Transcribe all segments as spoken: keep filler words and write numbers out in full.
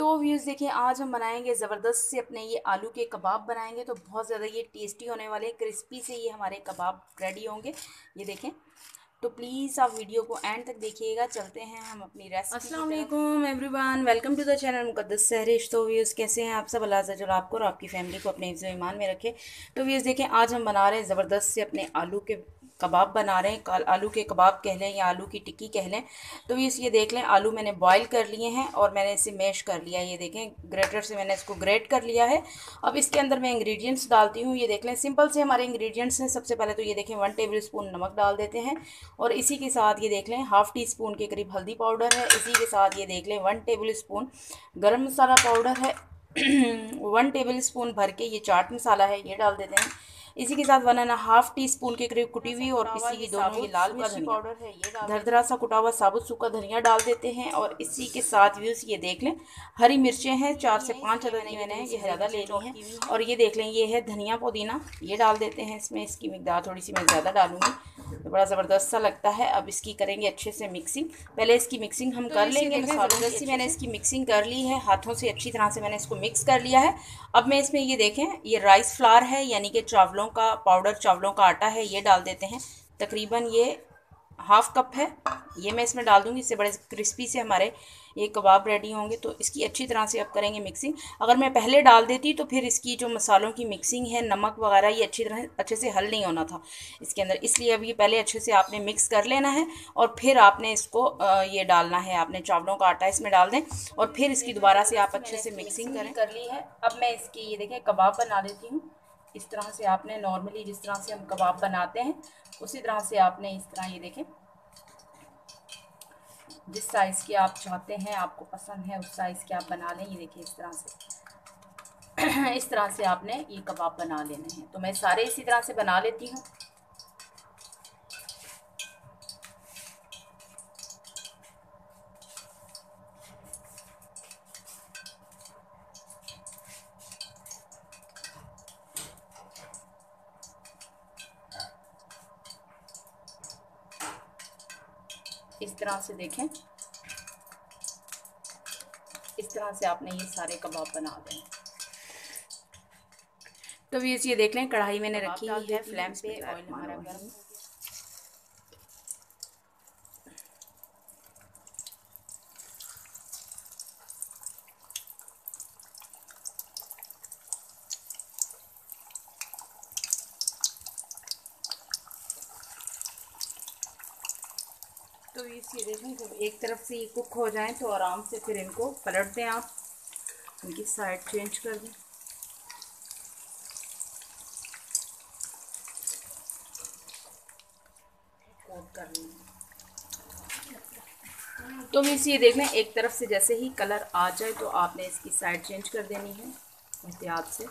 तो व्यूज़ देखिए आज हम बनाएंगे ज़बरदस्त से अपने ये आलू के कबाब बनाएंगे, तो बहुत ज़्यादा ये टेस्टी होने वाले क्रिस्पी से ये हमारे कबाब रेडी होंगे। ये देखें, तो प्लीज़ आप वीडियो को एंड तक देखिएगा। चलते हैं हम अपनी रेसिपी। अस्सलाम वालेकुम everyone, welcome to the channel Muqaddas Sehrish. तो व्यूज़ कैसे हैं आप सब, अल्लाह से चलो आपको और आपकी फैमिली को अपने हिफ्ज़ो ईमान में रखे। तो व्यूज़ देखें आज हम बना रहे हैं ज़बरदस्त से अपने आलू के कबाब बना रहे हैं, आलू के कबाब कह लें या आलू की टिक्की कह लें। तो ये ये देख लें आलू मैंने बॉईल कर लिए हैं और मैंने इसे मैश कर लिया है। ये देखें ग्रेटर से मैंने इसको ग्रेट कर लिया है। अब इसके अंदर मैं इंग्रेडिएंट्स डालती हूँ। ये देख लें सिंपल से हमारे इंग्रेडिएंट्स हैं। सबसे पहले तो ये देखें वन टेबल स्पून नमक डाल देते हैं और इसी के साथ ये देख लें हाफ़ टी स्पून के करीब हल्दी पाउडर है। इसी के साथ ये देख लें वन टेबल स्पून गर्म मसाला पाउडर है। वन टेबल स्पून भर के ये चाट मसाला है ये डाल देते हैं। इसी के साथ one and half teaspoon के करीब कुटी हुई और पिसी हुई दोनों ये लाल मिर्ची पाउडर है ये धरधरा सा कुटा हुआ साबुत सूखा धनिया डाल देते हैं। और इसी के साथ व्यूज़ ये देख लें हरी मिर्चें हैं चार से पाँच अदर नहीं मैंने ये ज़्यादा ले ली हैं। और ये देख लें ये है धनिया पुदीना ये डाल देते हैं इसमें। इसकी मिकदार थोड़ी सी मैं ज़्यादा डालूँगी तो बड़ा ज़बरदस्त सा लगता है। अब इसकी करेंगे अच्छे से मिक्सिंग। पहले इसकी मिक्सिंग हम कर लेंगे। ज़बरदस्ती मैंने इसकी मिक्सिंग कर ली है, हाथों से अच्छी तरह से मैंने इसको मिक्स कर लिया है। अब मैं इसमें ये देखें ये राइस फ्लावर है यानी कि चावलों का पाउडर, चावलों का आटा है ये डाल देते हैं। तकरीबन ये हाफ कप है ये मैं इसमें डाल दूँगी। इससे बड़े क्रिस्पी से हमारे ये कबाब रेडी होंगे। तो इसकी अच्छी तरह से अब करेंगे मिक्सिंग। अगर मैं पहले डाल देती तो फिर इसकी जो मसालों की मिक्सिंग है नमक वगैरह ये अच्छी तरह अच्छे से हल नहीं होना था इसके अंदर, इसलिए अब ये पहले अच्छे से आपने मिक्स कर लेना है और फिर आपने इसको ये डालना है। आपने चावलों का आटा इसमें डाल दें और फिर इसकी दोबारा से आप अच्छे से मिक्सिंग करें कर ली है। अब मैं इसकी ये देखें कबाब बना देती हूँ। इस तरह से आपने नॉर्मली जिस तरह से हम कबाब बनाते हैं उसी तरह से आपने इस तरह ये देखें जिस साइज़ के आप चाहते हैं आपको पसंद है उस साइज़ के आप बना लें। ये देखिए इस तरह से इस तरह से आपने ये कबाब बना लेने हैं। तो मैं सारे इसी तरह से बना लेती हूँ। इस तरह से देखें इस तरह से आपने ये सारे कबाब बना दें। तो व्यूज़ ये देख लें कढ़ाई मैंने रखी है फ्लेम पे, ऑयल हमारा गर्म। तो ये देखें जब एक तरफ से ये कुक हो जाएं तो आराम से फिर इनको पलट दें, आप इनकी साइड चेंज कर दें। कोट कर लें। तो ये देख लें एक तरफ से जैसे ही कलर आ जाए तो आपने इसकी साइड चेंज कर देनी है एहतियात से।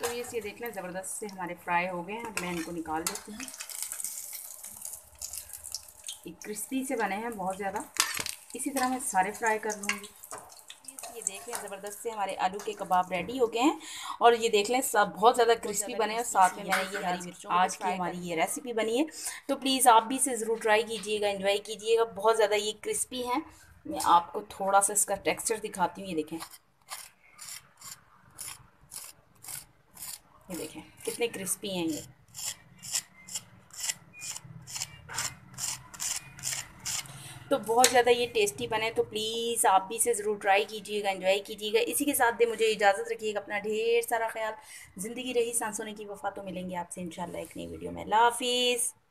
तो ये ये देख लें ज़बरदस्त से हमारे फ्राई हो गए हैं। अब मैं इनको निकाल लेती हूँ। ये क्रिस्पी से बने हैं बहुत ज़्यादा, इसी तरह मैं सारे फ्राई कर लूँगी। ये देख लें ज़बरदस्त से हमारे आलू के कबाब रेडी हो गए हैं और ये देख लें सब बहुत ज़्यादा क्रिस्पी बने और साथ में मैंने ये हरी मिर्चों आज की हमारी ये रेसिपी बनी है। तो प्लीज़ आप भी इसे ज़रूर ट्राई कीजिएगा, इन्जॉय कीजिएगा। बहुत ज़्यादा ये क्रिस्पी हैं। मैं आपको थोड़ा सा इसका टेक्स्चर दिखाती हूँ। ये देखें ये देखें कितने क्रिस्पी हैं ये। तो बहुत ज़्यादा ये टेस्टी बने। तो प्लीज़ आप भी इसे ज़रूर ट्राई कीजिएगा, एंजॉय कीजिएगा। इसी के साथ दे मुझे इजाज़त रखिएगा। अपना ढेर सारा ख्याल, ज़िंदगी रही सांसों की वफा। तो मिलेंगे आपसे इंशाल्लाह एक नई वीडियो में। अल्लाह हाफिज़।